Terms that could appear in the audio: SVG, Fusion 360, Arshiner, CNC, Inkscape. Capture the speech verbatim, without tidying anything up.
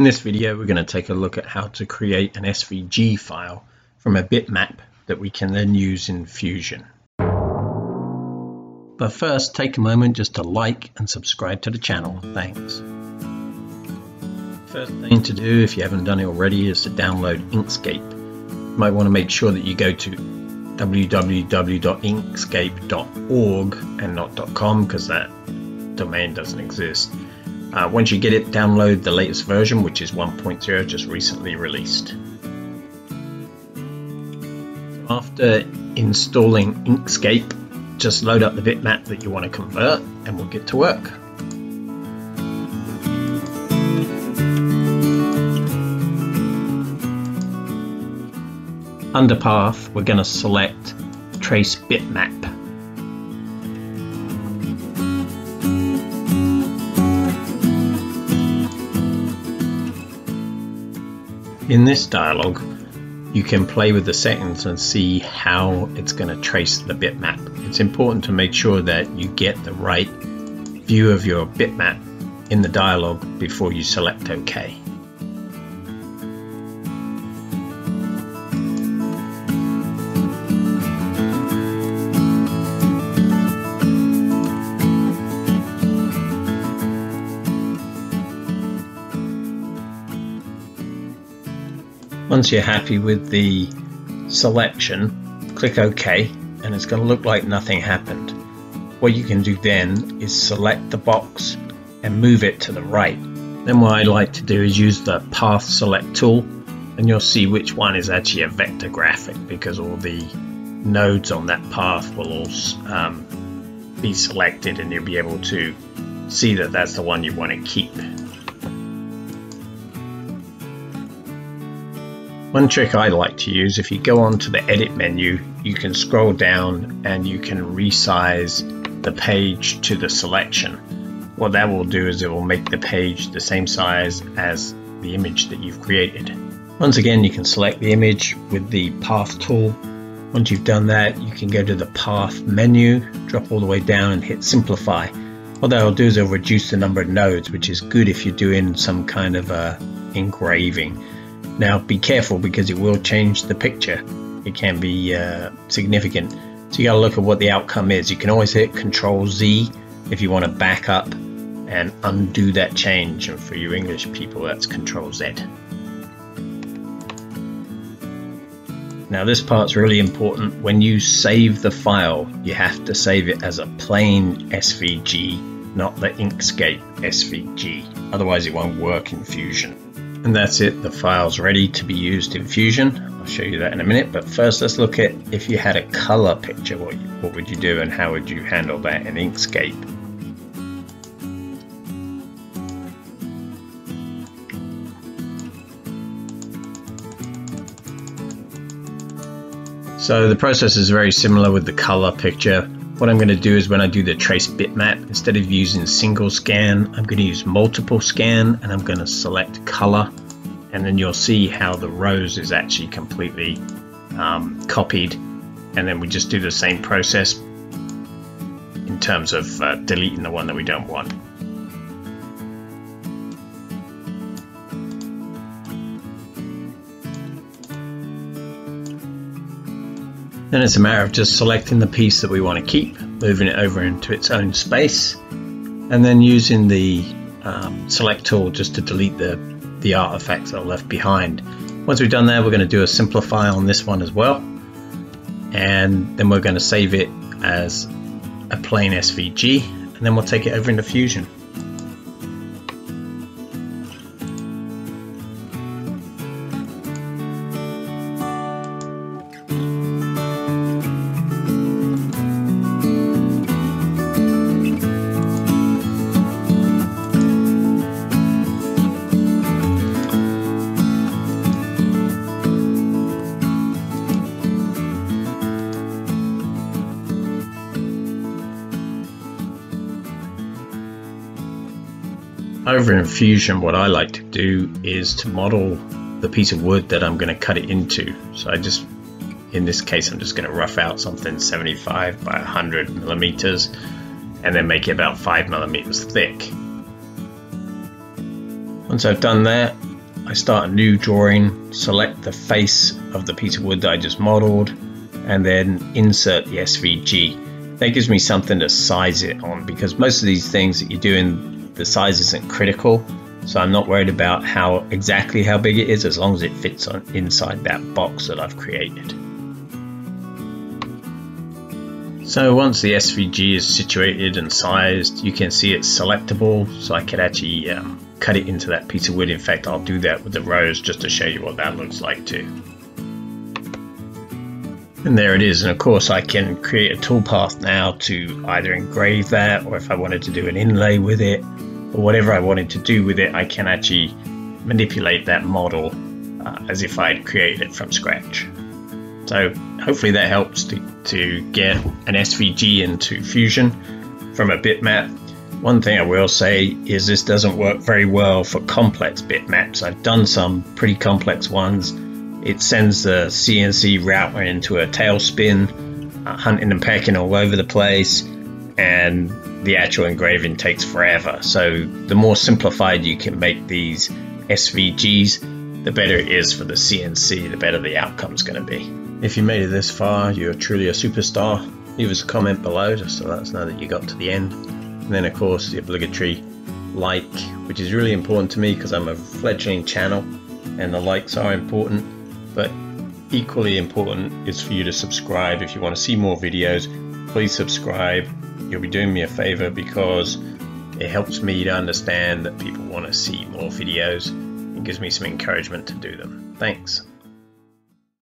In this video, we're going to take a look at how to create an S V G file from a bitmap that we can then use in Fusion. But first, take a moment just to like and subscribe to the channel. Thanks. First thing to do, if you haven't done it already, is to download Inkscape. You might want to make sure that you go to w w w dot inkscape dot org and not .com, because that domain doesn't exist. Uh, once you get it, download the latest version, which is one point zero, just recently released. After installing Inkscape, just load up the bitmap that you want to convert and we'll get to work. Under Path, we're going to select Trace Bitmap. In this dialog, you can play with the settings and see how it's going to trace the bitmap. It's important to make sure that you get the right view of your bitmap in the dialog before you select OK. Once you're happy with the selection, click OK, and it's going to look like nothing happened. What you can do then is select the box and move it to the right. Then what I like to do is use the Path Select tool, and you'll see which one is actually a vector graphic, because all the nodes on that path will all um, be selected, and you'll be able to see that that's the one you want to keep. One trick I like to use, if you go on to the edit menu, you can scroll down and you can resize the page to the selection. What that will do is it will make the page the same size as the image that you've created. Once again, you can select the image with the Path tool. Once you've done that, you can go to the Path menu, drop all the way down and hit Simplify. What that will do is it will reduce the number of nodes, which is good if you're doing some kind of a engraving. Now be careful, because it will change the picture. It can be uh, significant. So you gotta look at what the outcome is. You can always hit Control Z if you want to back up and undo that change. And for you English people, that's Control Z. Now this part's really important. When you save the file, you have to save it as a plain S V G, not the Inkscape S V G. Otherwise it won't work in Fusion. And that's it, the file's ready to be used in Fusion. I'll show you that in a minute, but first let's look at if you had a color picture, what, you, what would you do and how would you handle that in Inkscape. So the process is very similar with the color picture. What I'm going to do is when I do the trace bitmap, instead of using single scan, I'm going to use multiple scan, and I'm going to select color, and then you'll see how the rows is actually completely um, copied, and then we just do the same process in terms of uh, deleting the one that we don't want. Then it's a matter of just selecting the piece that we want to keep, moving it over into its own space, and then using the um, select tool just to delete the, the artifacts that are left behind. Once we've done that, we're going to do a simplify on this one as well, and then we're going to save it as a plain S V G, and then we'll take it over into Fusion. Over in Fusion, what I like to do is to model the piece of wood that I'm going to cut it into. So I just, in this case, I'm just going to rough out something seventy-five by one hundred millimeters and then make it about five millimeters thick. Once I've done that, I start a new drawing, select the face of the piece of wood that I just modeled, and then insert the S V G. That gives me something to size it on, because most of these things that you're doing, the size isn't critical, so I'm not worried about how exactly how big it is, as long as it fits on inside that box that I've created. So once the S V G is situated and sized, you can see it's selectable, so I could actually um, cut it into that piece of wood. In fact, I'll do that with the rows just to show you what that looks like too. And there it is. And of course I can create a toolpath now to either engrave that, or if I wanted to do an inlay with it, or whatever I wanted to do with it, I can actually manipulate that model uh, as if I'd created it from scratch. So hopefully that helps to, to get an S V G into Fusion from a bitmap. One thing I will say is this doesn't work very well for complex bitmaps. I've done some pretty complex ones. It sends the C N C router into a tailspin, uh, hunting and pecking all over the place, and the actual engraving takes forever. So the more simplified you can make these S V Gs, the better it is for the C N C, the better the outcome's going to be. If you made it this far, you're truly a superstar. Leave us a comment below just to let us know that you got to the end. And then of course the obligatory like, which is really important to me because I'm a fledgling channel and the likes are important. But equally important is for you to subscribe. If you want to see more videos, please subscribe. You'll be doing me a favor because it helps me to understand that people want to see more videos and gives me some encouragement to do them. Thanks.